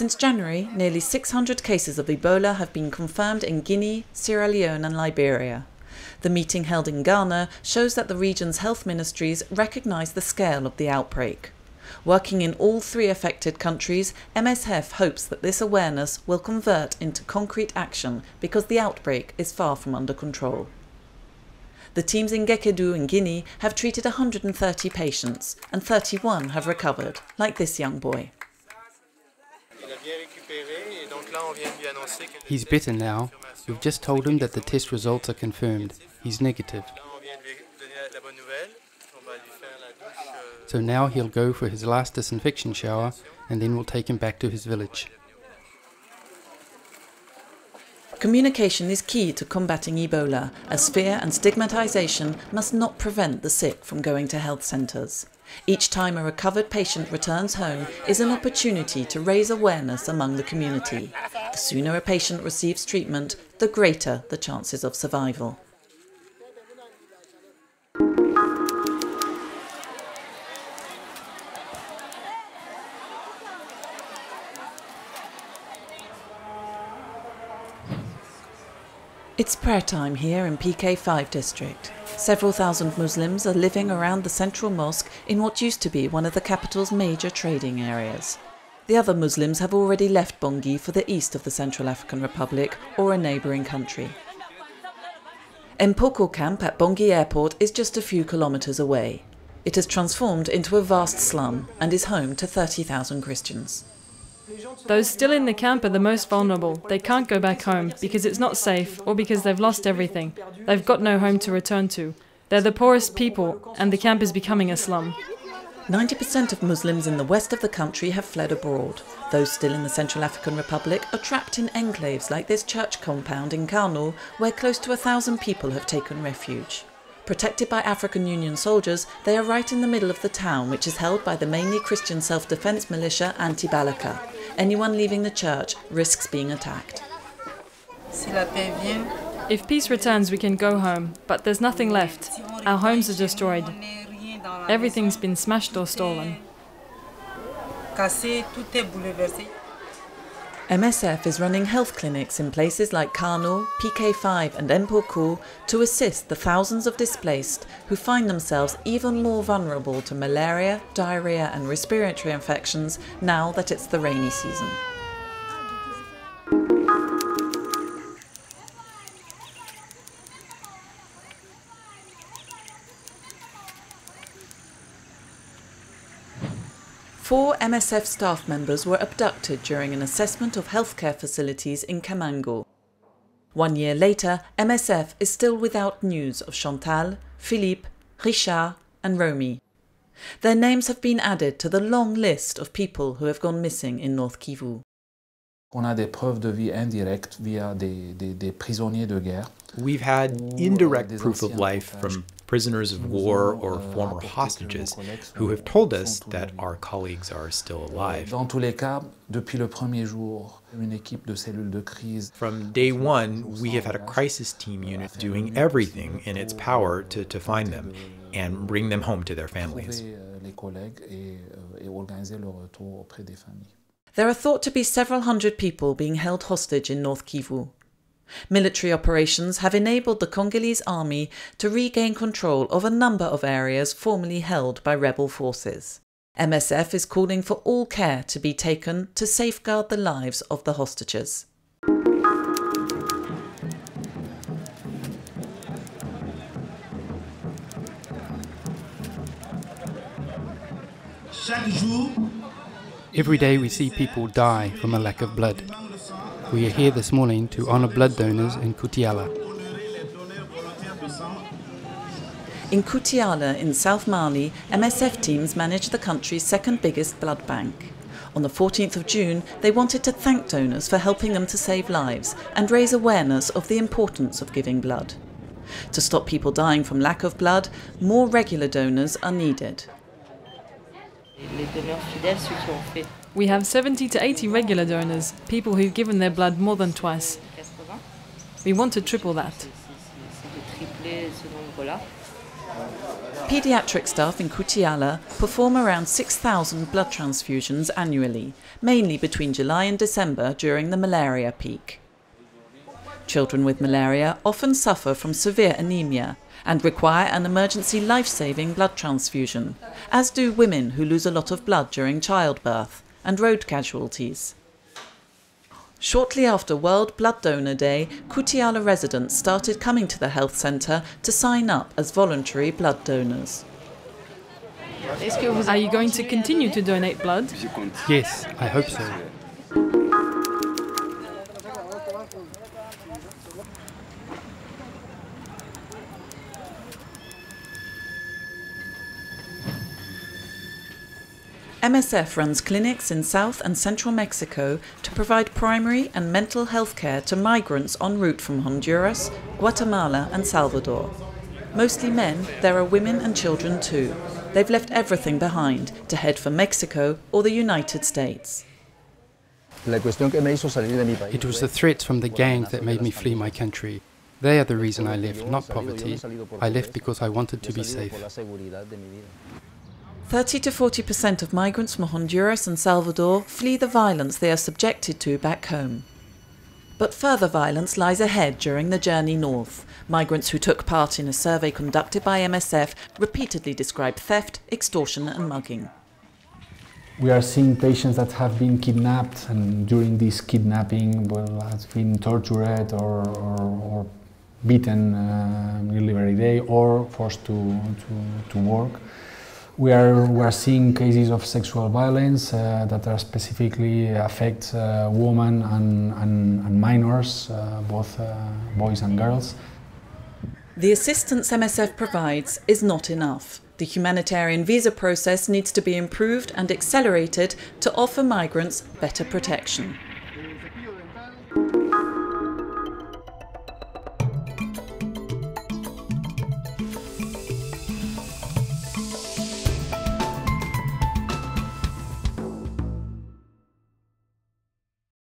Since January, nearly 600 cases of Ebola have been confirmed in Guinea, Sierra Leone and Liberia. The meeting held in Ghana shows that the region's health ministries recognise the scale of the outbreak. Working in all three affected countries, MSF hopes that this awareness will convert into concrete action because the outbreak is far from under control. The teams in Gueckedou in Guinea have treated 130 patients and 31 have recovered, like this young boy. He's better now. We've just told him that the test results are confirmed. He's negative. So now he'll go for his last disinfection shower and then we'll take him back to his village. Communication is key to combating Ebola, as fear and stigmatization must not prevent the sick from going to health centers. Each time a recovered patient returns home is an opportunity to raise awareness among the community. The sooner a patient receives treatment, the greater the chances of survival. It's prayer time here in PK5 district. Several thousand Muslims are living around the central mosque in what used to be one of the capital's major trading areas. The other Muslims have already left Bangui for the east of the Central African Republic or a neighbouring country. Mpoko camp at Bangui airport is just a few kilometres away. It has transformed into a vast slum and is home to 30,000 Christians. Those still in the camp are the most vulnerable. They can't go back home because it's not safe or because they've lost everything. They've got no home to return to. They're the poorest people and the camp is becoming a slum. 90% of Muslims in the west of the country have fled abroad. Those still in the Central African Republic are trapped in enclaves like this church compound in Kano, where close to 1,000 people have taken refuge. Protected by African Union soldiers, they are right in the middle of the town, which is held by the mainly Christian self-defense militia Anti-Balaka. Anyone leaving the church risks being attacked. If peace returns, we can go home, but there's nothing left. Our homes are destroyed. Everything's been smashed or stolen. MSF is running health clinics in places like Carnot, PK5 and Mpoko to assist the thousands of displaced who find themselves even more vulnerable to malaria, diarrhoea and respiratory infections now that it's the rainy season. Four MSF staff members were abducted during an assessment of healthcare facilities in Kamango. 1 year later, MSF is still without news of Chantal, Philippe, Richard and Romy. Their names have been added to the long list of people who have gone missing in North Kivu. We've had indirect proof of life from prisoners of war or former hostages who have told us that our colleagues are still alive. From day one, we have had a crisis team unit doing everything in its power to find them and bring them home to their families. There are thought to be several hundred people being held hostage in North Kivu. Military operations have enabled the Congolese army to regain control of a number of areas formerly held by rebel forces. MSF is calling for all care to be taken to safeguard the lives of the hostages. Every day we see people die from a lack of blood. We are here this morning to honour blood donors in Koutiala. In Koutiala in South Mali, MSF teams manage the country's second biggest blood bank. On the 14th of June, they wanted to thank donors for helping them to save lives and raise awareness of the importance of giving blood. To stop people dying from lack of blood, more regular donors are needed. We have 70 to 80 regular donors, people who've given their blood more than twice. We want to triple that. Pediatric staff in Koutiala perform around 6,000 blood transfusions annually, mainly between July and December during the malaria peak. Children with malaria often suffer from severe anemia and require an emergency life-saving blood transfusion, as do women who lose a lot of blood during childbirth and road casualties. Shortly after World Blood Donor Day, Koutiala residents started coming to the health centre to sign up as voluntary blood donors. Are you going to continue to donate blood? Yes, I hope so. MSF runs clinics in South and Central Mexico to provide primary and mental health care to migrants en route from Honduras, Guatemala and Salvador. Mostly men, there are women and children too. They've left everything behind to head for Mexico or the United States. It was the threats from the gang that made me flee my country. They are the reason I left, not poverty. I left because I wanted to be safe. 30 to 40% of migrants from Honduras and Salvador flee the violence they are subjected to back home. But further violence lies ahead during the journey north. Migrants who took part in a survey conducted by MSF repeatedly described theft, extortion and mugging. We are seeing patients that have been kidnapped, and during this kidnapping, well, has been tortured or beaten nearly every day, or forced to work. We are seeing cases of sexual violence that are specifically affect women and minors, both boys and girls. The assistance MSF provides is not enough. The humanitarian visa process needs to be improved and accelerated to offer migrants better protection.